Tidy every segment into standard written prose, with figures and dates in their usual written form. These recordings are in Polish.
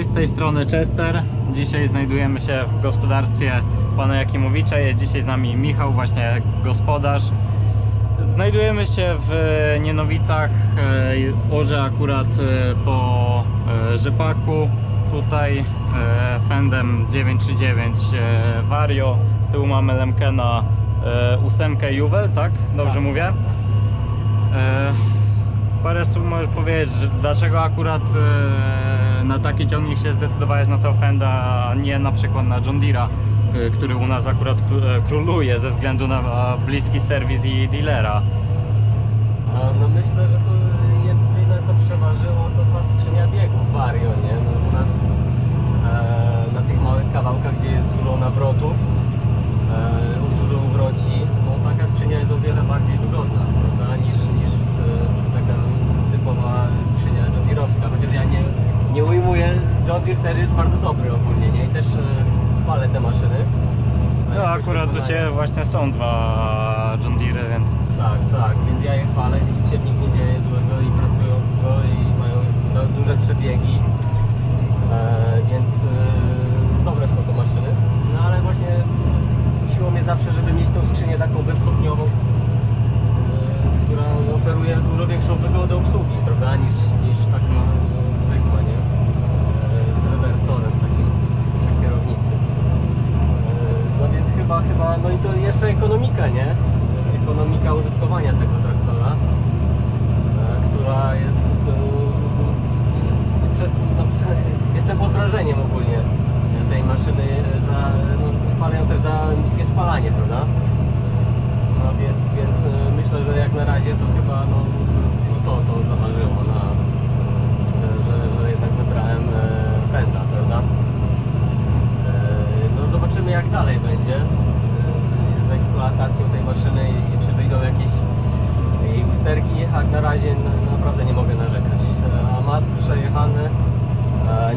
Cześć, z tej strony Chester. Dzisiaj znajdujemy się w gospodarstwie pana Jakimowicza. Jest dzisiaj z nami Michał, właśnie gospodarz. Znajdujemy się w Nienowicach, orze akurat po rzepaku. Tutaj Fendem 939 Wario. Z tyłu mamy lemkę na 8 Juwel, tak? Dobrze tak. Mówię? Parę słów możesz powiedzieć, dlaczego akurat na taki ciągnik się zdecydowałeś, na to Fenda, a nie na przykład na John Deere'a, który u nas akurat króluje ze względu na bliski serwis i dealera. No myślę, że to jedyne co przeważyło to ta skrzynia biegów Wario, nie? No, u nas na tych małych kawałkach, gdzie jest dużo nawrotów, dużo uwroci, no, taka skrzynia jest o wiele bardziej wygodna, prawda, niż taka typowa skrzynia John Deere'owska, chociaż ja nie ujmuję, John Deere też jest bardzo dobry ogólnie, nie? I też palę te maszyny. No akurat do Ciebie właśnie są dwa John Deere, więc... Tak, więc ja je palę, nic się w nich nie dzieje złego i pracują tylko i mają już duże przebiegi, więc dobre są to maszyny. No ale właśnie siło mnie zawsze, żeby mieć tą skrzynię taką bezstopniową, która oferuje dużo większą wygodę obsługi, prawda, niż taka zwykła, nie? Z rewersorem takim przy kierownicy. No więc chyba, no i to jeszcze ekonomika, nie? Ekonomika użytkowania tego traktora, która jest... Jestem pod wrażeniem ogólnie tej maszyny, chwalę ją też za niskie spalanie, prawda? No więc myślę, że jak na razie to chyba to zaważyło, że jednak wybrałem Fenda, prawda? No zobaczymy jak dalej będzie z eksploatacją tej maszyny i czy wyjdą jakieś jej usterki, jak na razie naprawdę nie mogę narzekać. A ma przejechane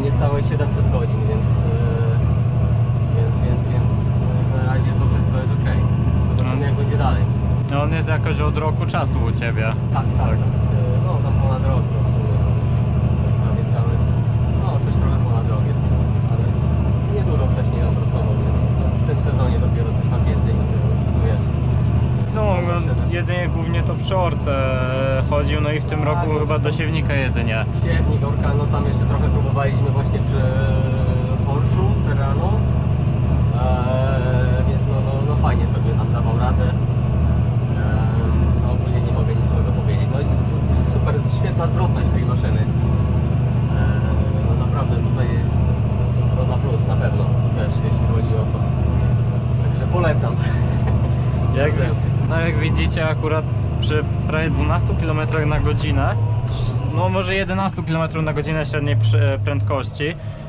niecałe 700 godzin, więc na razie to wszystko jest ok. Zobaczymy jak będzie dalej. No on jest jakoś od roku czasu u Ciebie. Tak. No tam ponad rok w sumie już prawie cały. No coś trochę ponad rok jest, ale nie dużo wcześniej opracował, więc w tym sezonie dopiero coś tam więcej użytkuję. No jedynie głównie to przy Orce chodził, no i w tym roku chyba do siewnika jedynie. Siewnik, Orka, no tam jeszcze trochę próbowaliśmy właśnie przy Horszu, Terrano. Więc no fajnie sobie tam dawał radę. Ogólnie nie mogę nic złego powiedzieć. No i super, świetna zwrotność tej maszyny. No naprawdę tutaj to na plus na pewno też, jeśli chodzi o to. Także polecam. Jak widzicie akurat przy prawie 12 km na godzinę, no może 11 km na godzinę średniej prędkości,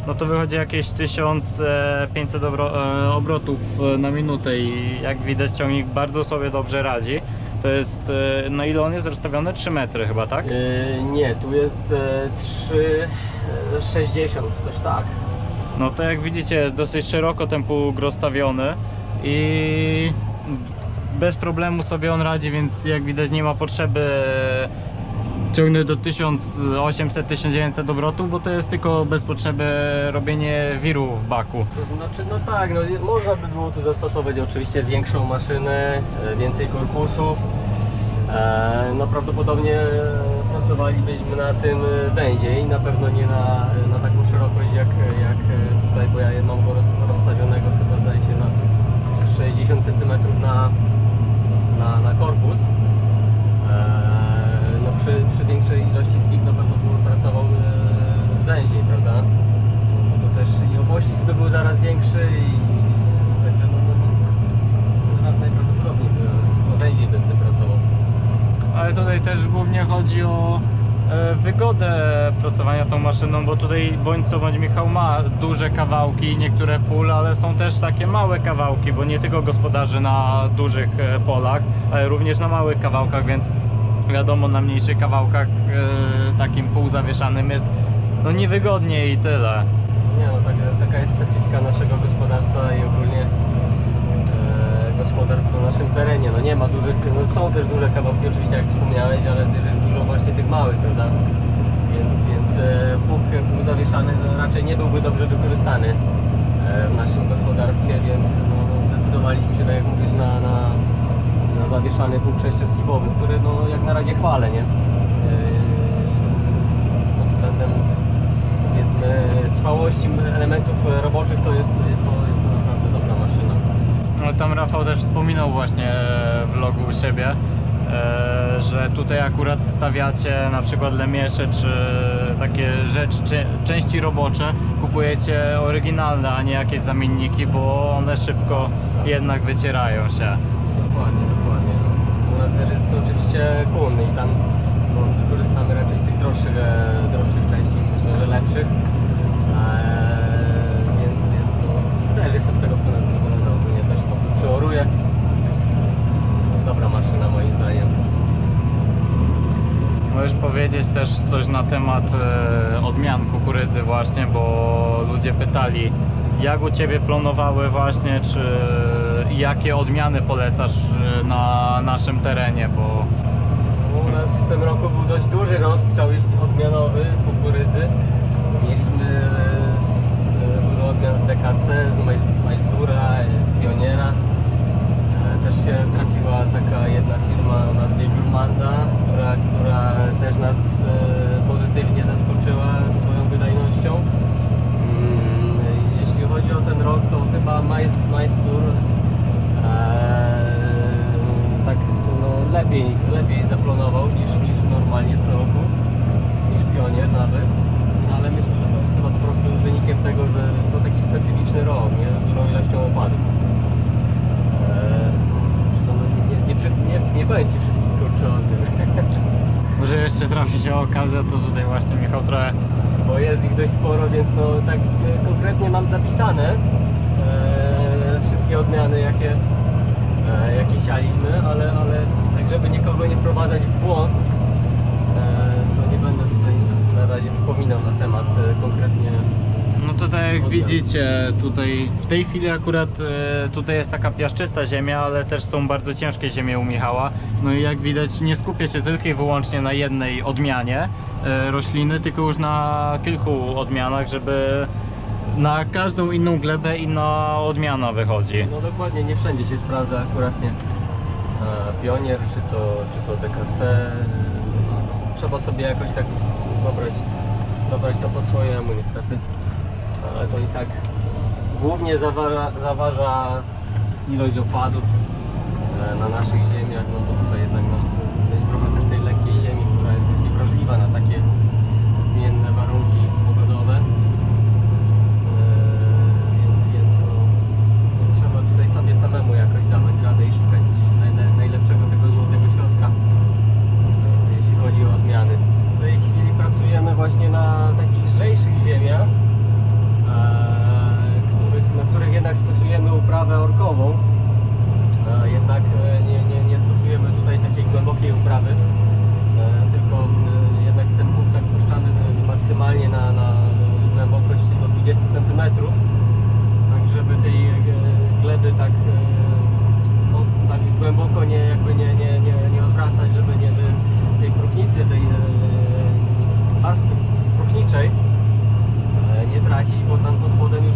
no to wychodzi jakieś 1500 obrotów na minutę i jak widać ciągnik bardzo sobie dobrze radzi. To jest, na ile on jest rozstawiony? 3 metry chyba, tak? Nie, tu jest 3,60, coś tak. No to jak widzicie jest dosyć szeroko ten pług rozstawiony i bez problemu sobie on radzi, więc jak widać nie ma potrzeby ciągnąć do 1800-1900 obrotów, bo to jest tylko bez potrzeby robienie wiru w baku. To znaczy, no tak, no, można by było tu zastosować oczywiście większą maszynę, więcej korpusów. No prawdopodobnie pracowalibyśmy na tym węziej, na pewno nie na taką szerokość jak tutaj, bo ja mam go rozstawionego chyba zdaje się na 60 cm na korpus. No przy większej ilości skip na pewno bym pracował węziej, prawda? To też i obościsk by był zaraz większy i także najprawdopodobniej węziej bym tym pracował. Ale tutaj też głównie chodzi o wygodę pracowania tą maszyną, bo tutaj bądź co bądź Michał ma duże kawałki, niektóre pól, ale są też takie małe kawałki, bo nie tylko gospodarzy na dużych polach, ale również na małych kawałkach, więc wiadomo, na mniejszych kawałkach takim półzawieszanym jest no niewygodniej i tyle. Nie no, taka jest specyfika naszego gospodarstwa i ogólnie gospodarstw na naszym terenie. No nie ma dużych, no są też duże kawałki oczywiście jak wspomniałeś, ale też jest dużo właśnie tych małych, prawda? więc pług był zawieszany, no, raczej nie byłby dobrze wykorzystany w naszym gospodarstwie, więc no, zdecydowaliśmy się, tak jak mówisz, na zawieszany pług sześcioskibowy, który no, jak na razie chwalę, nie? Pod względem, powiedzmy, trwałości elementów roboczych to jest to naprawdę dobra maszyna. No tam Rafał też wspominał właśnie w logu u siebie, że tutaj akurat stawiacie na przykład lemiesze czy takie rzeczy, części robocze, kupujecie oryginalne, a nie jakieś zamienniki, bo one szybko jednak wycierają się. Dokładnie, dokładnie. U nas jest to oczywiście kłon i tam no, korzystamy raczej z tych droższych części, myślę, że lepszych. Więc no, też jestem tego pełna zadowolony, ogólnie też to przeoruję. Dobra maszyna moim zdaniem. Możesz powiedzieć też coś na temat odmian kukurydzy właśnie, bo ludzie pytali, jak u Ciebie plonowały właśnie, czy jakie odmiany polecasz na naszym terenie, bo... U nas w tym roku był dość duży rozstrzał odmianowy kukurydzy. Mieliśmy dużo odmian z DKC, z Majstura, z Pioniera. Też się trafiła taka jedna firma o nazwie Grumanda, która też nas pozytywnie zaskoczyła swoją wydajnością. Jeśli chodzi o ten rok, to chyba Majstur tak no, lepiej zaplanował niż normalnie co roku, niż Pionier nawet. Ale myślę, że to jest chyba po prostu wynikiem tego, że to taki specyficzny rok, nie? Z dużą ilością opadów. Nie powiem Ci wszystkich kurczę. Może jeszcze trafi się okazja, to tutaj właśnie Michał trochę... Bo jest ich dość sporo, więc no tak konkretnie mam zapisane wszystkie odmiany, jakie sialiśmy, ale tak żeby nikogo nie wprowadzać w błąd, to nie będę tutaj na razie wspominał na temat konkretnie. No to tak jak widzicie, tutaj w tej chwili akurat tutaj jest taka piaszczysta ziemia, ale też są bardzo ciężkie ziemie u Michała. No i jak widać, nie skupię się tylko i wyłącznie na jednej odmianie rośliny, tylko już na kilku odmianach, żeby na każdą inną glebę inna odmiana wychodzi. No dokładnie, nie wszędzie się sprawdza akurat nie Pionier, czy to DKC. Trzeba sobie jakoś tak dobrać to po swojemu niestety. Ale to i tak głównie zaważa ilość opadów na naszych ziemiach, no bo tutaj jednak jest trochę też tej lekkiej ziemi, która jest właśnie wrażliwa na takie zmienne warunki pogodowe, więc no, trzeba tutaj sobie samemu jakoś dawać radę i szukać najlepszego tego złotego środka, jeśli chodzi o odmiany. W tej chwili pracujemy właśnie na takich lżejszych ziemiach, na których jednak stosujemy uprawę orkową, jednak nie stosujemy tutaj takiej głębokiej uprawy, tylko jednak ten pług tak puszczamy maksymalnie na głębokość do 20 cm, tak żeby tej gleby tak głęboko nie odwracać, żeby nie tej próchnicy, tej warstwy próchniczej nie tracić, bo tam pod spodem już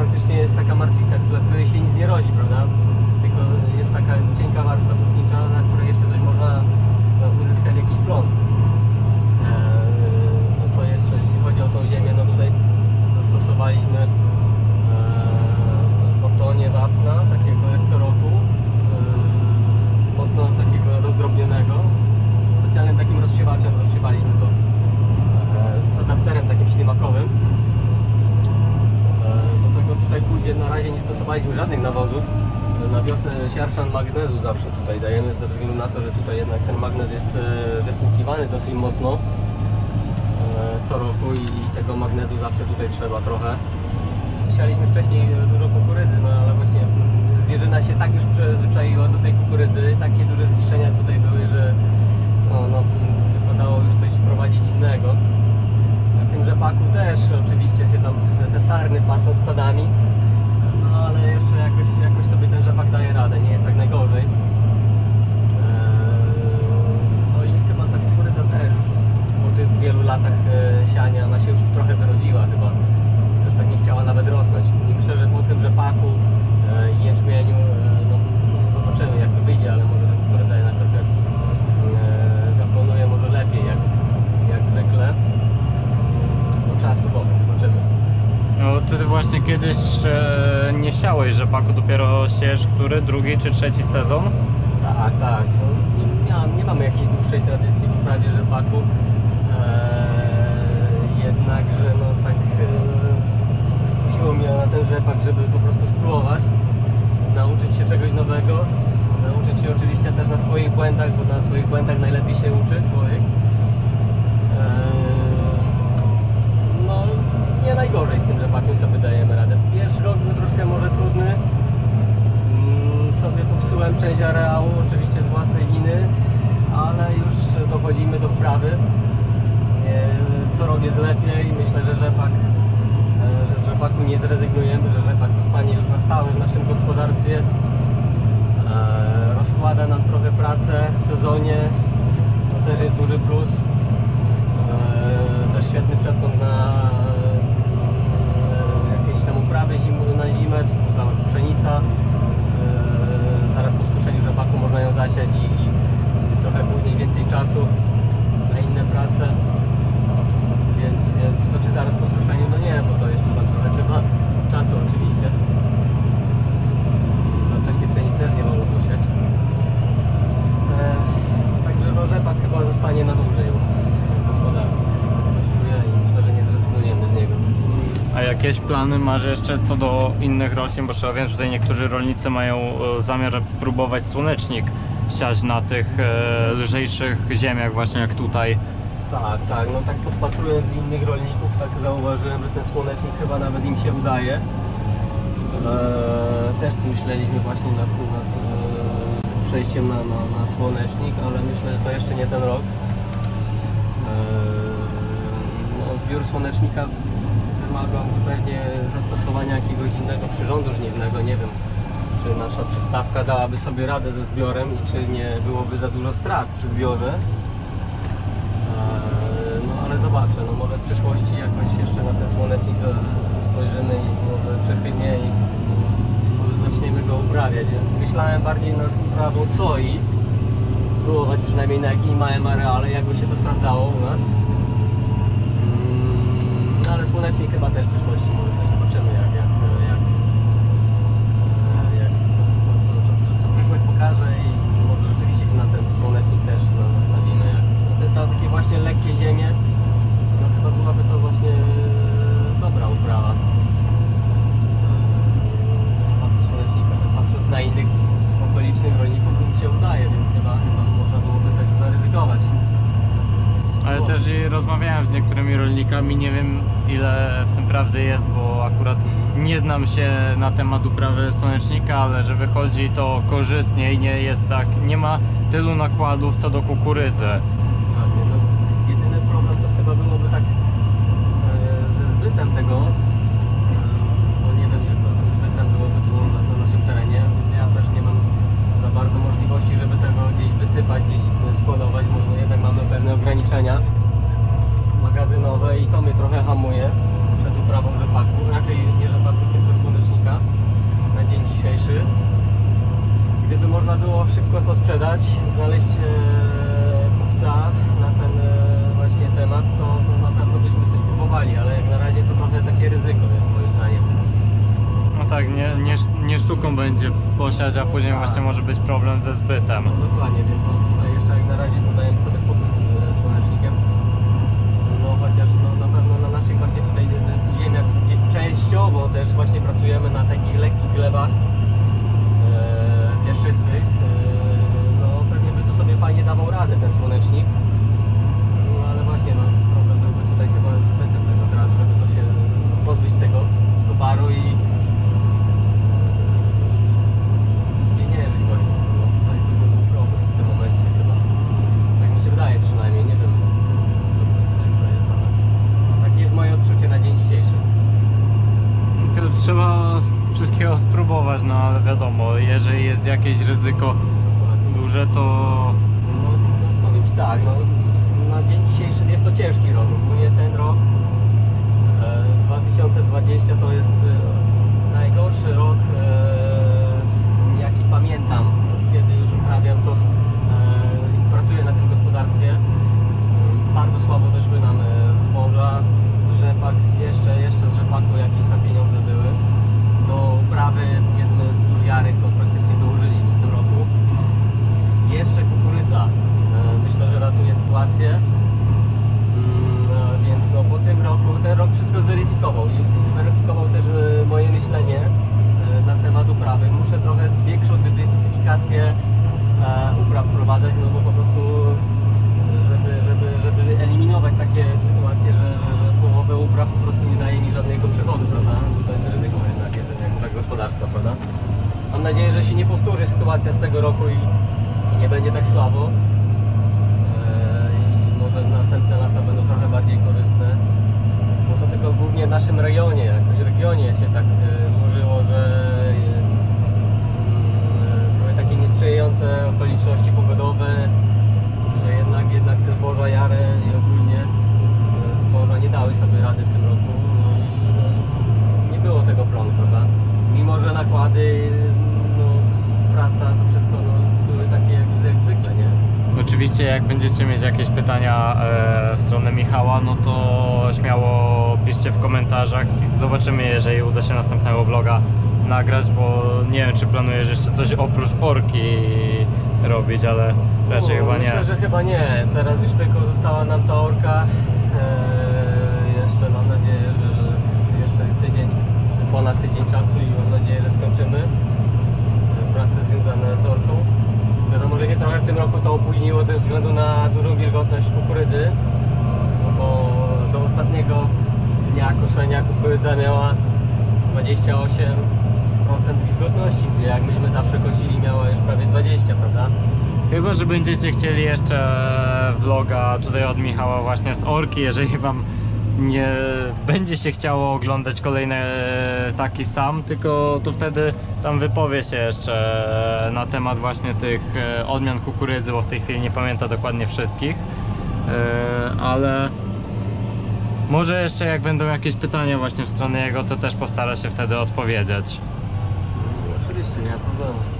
praktycznie jest taka martwica, w której się nic nie rodzi, prawda? Tylko jest taka cienka warstwa próchnicza, na której jeszcze coś można uzyskać jakiś plon. No co jeszcze, jeśli chodzi o tą ziemię, no tutaj zastosowaliśmy botonie wapna, takiego jak co roku, mocno takiego rozdrobnionego. Specjalnym takim rozsiewaczem rozsiewaliśmy to z adapterem takim ślimakowym. Do tego tutaj pójdzie, na razie nie stosowaliśmy żadnych nawozów. Na wiosnę siarczan magnezu zawsze tutaj dajemy, ze względu na to, że tutaj jednak ten magnez jest wypłukiwany dosyć mocno co roku i tego magnezu zawsze tutaj trzeba trochę. Sialiśmy wcześniej dużo kukurydzy, no ale właśnie zwierzyna się tak już przyzwyczaiła do tej kukurydzy, takie duże zniszczenia tutaj były, że no, wypadało już coś wprowadzić innego. W tym rzepaku też oczywiście się tam te sarny pasą stadami, no ale jeszcze jakoś sobie ten rzepak daje radę, nie jest tak najgorzej. No i chyba ta kukurydza też po tych wielu latach ty właśnie kiedyś nie siałeś rzepaku, dopiero siejesz który? Drugi czy trzeci sezon? Tak, tak. Nie mamy jakiejś dłuższej tradycji w uprawie rzepaku. Jednakże no tak kusiło mnie na ten rzepak, żeby po prostu spróbować, nauczyć się czegoś nowego, nauczyć się oczywiście też na swoich błędach, bo na swoich błędach najlepiej się uczy człowiek. No nie najgorzej z tym rzepakiem sobie dajemy radę. Pierwszy rok był troszkę może trudny, sobie popsułem część areału, oczywiście z własnej winy, ale już dochodzimy do wprawy. Co rok jest lepiej i myślę, że z rzepaku nie zrezygnujemy, że rzepak zostanie już na stałe w naszym gospodarstwie. Rozkłada nam trochę pracę w sezonie, to też jest duży plus. Też świetny przegląd na jakieś tam uprawy na zimę, czy tam pszenica. Zaraz po skuszeniu rzepaku można ją zasiać i jest trochę później więcej czasu na inne prace. Więc to czy zaraz po skuszeniu? No nie, bo to jeszcze tam trochę trzeba czasu oczywiście. Za wcześnie pszenic też nie wolno posiać. Także no, rzepak chyba zostanie na dłużej u nas w gospodarstwie. Coś czuję i myślę, że nie zrezygnujemy z niego. A jakieś plany masz jeszcze co do innych roślin? Bo trzeba wiem, że tutaj niektórzy rolnicy mają zamiar próbować słonecznik siać na tych lżejszych ziemiach właśnie jak tutaj. Tak, tak, no tak podpatrując innych rolników, tak zauważyłem, że ten słonecznik chyba nawet im się udaje. Też tu myśleliśmy właśnie nad przejściem na słonecznik, ale myślę, że to jeszcze nie ten rok. No, zbiór słonecznika wymaga pewnie zastosowania jakiegoś innego przyrządu żniwnego, nie wiem, czy nasza przystawka dałaby sobie radę ze zbiorem i czy nie byłoby za dużo strat przy zbiorze. Zobaczę, no może w przyszłości jakoś jeszcze na ten słonecznik spojrzymy i może przechylnie i może zaczniemy go uprawiać. Myślałem bardziej nad uprawą soi, spróbować przynajmniej na jakiejś małym areale, jakby się to sprawdzało u nas. Ale słonecznik chyba też w przyszłości, może coś zobaczymy jak co przyszłość pokaże i może rzeczywiście na ten słonecznik też nastawimy jakoś. Na takie właśnie lekkie ziemie. Chyba byłaby to właśnie dobra uprawa w przypadku słonecznika, patrząc na innych okolicznych rolników im się udaje, więc chyba można byłoby tak zaryzykować. Ale też rozmawiałem z niektórymi rolnikami, nie wiem ile w tym prawdy jest, bo akurat nie znam się na temat uprawy słonecznika, ale że wychodzi to korzystnie i nie jest tak, nie ma tylu nakładów co do kukurydzy. Tego, bo nie wiem, jak to z tym zbytem byłoby tu na naszym terenie. Ja też nie mam za bardzo możliwości, żeby tego gdzieś wysypać, gdzieś składować, bo jednak mamy pewne ograniczenia magazynowe i to mnie trochę hamuje przed uprawą rzepaku, raczej nie rzepaku, tylko słonecznika na dzień dzisiejszy. Gdyby można było szybko to sprzedać, znaleźć kupca na ten właśnie temat, to na pewno byśmy coś próbowali, ale jak na razie to trochę takie ryzyko jest moim zdaniem. No tak, nie sztuką będzie posiać, a później właśnie może być problem ze zbytem. No dokładnie, więc no, tutaj jeszcze jak na razie dodajemy sobie spokój z tym słonecznikiem. No chociaż no, na pewno na naszych właśnie tutaj ziemiach, gdzie częściowo też właśnie pracujemy na takich lekkich glebach piaszczystych, no pewnie by tu sobie fajnie dawał radę ten słonecznik. Właśnie no, problem byłby tutaj chyba zbytem tego od razu, żeby to się pozbyć tego towaru i zmieniać właśnie. No, tutaj to by był problem w tym momencie chyba. Tak mi się wydaje przynajmniej, nie wiem do końca jak to jest, ale takie jest moje odczucie na dzień dzisiejszy. Trzeba wszystkiego spróbować, no ale wiadomo, jeżeli jest jakieś ryzyko duże, to... No powiem ci tak, no, na dzień dzisiejszy jest to ciężki rok, ogólnie ten rok 2020 to jest najgorszy rok, jaki pamiętam, od kiedy już uprawiam to, pracuję na tym gospodarstwie. Bardzo słabo wyszły nam zboża, rzepak, jeszcze z rzepaku jakieś tam pieniądze rejestrację upraw wprowadzać, no bo po prostu żeby eliminować takie sytuacje, że połowę upraw po prostu nie daje mi żadnego przychodu, prawda? To jest ryzyko jednak dla gospodarstwa, prawda? Mam nadzieję, że się nie powtórzy sytuacja z tego roku i nie będzie tak słabo. I może następne lata będą trochę bardziej korzystne. Bo to tylko głównie w naszym rejonie, jakoś regionie się tak złożyło, że były takie niesprzyjające okoliczności pogodowe, że jednak te zboża jare i ogólnie zboża nie dały sobie rady w tym roku. No i nie było tego planu, prawda? Mimo że nakłady, no, praca, to wszystko no, były takie jak zwykle, nie? Oczywiście jak będziecie mieć jakieś pytania w stronę Michała, no to śmiało piszcie w komentarzach. Zobaczymy, jeżeli uda się następnego vloga nagrać, bo nie wiem, czy planujesz jeszcze coś oprócz Orki robić, ale raczej chyba nie. Myślę, że chyba nie. Teraz już tylko została nam ta Orka. Jeszcze mam nadzieję, że jeszcze tydzień, ponad tydzień czasu i mam nadzieję, że skończymy prace związane z Orką. Wiadomo, że się trochę w tym roku to opóźniło ze względu na dużą wilgotność kukurydzy, no bo do ostatniego dnia koszenia kukurydza miała 28% wilgotności, gdzie jak myśmy zawsze kosili, miała już prawie 20, prawda? Chyba że będziecie chcieli jeszcze vloga tutaj od Michała właśnie z Orki, jeżeli wam nie będzie się chciało oglądać kolejne taki sam, tylko to wtedy tam wypowie się jeszcze na temat właśnie tych odmian kukurydzy, bo w tej chwili nie pamięta dokładnie wszystkich, ale może jeszcze jak będą jakieś pytania właśnie w stronę jego, to też postara się wtedy odpowiedzieć. Oczywiście, nie ma problemu.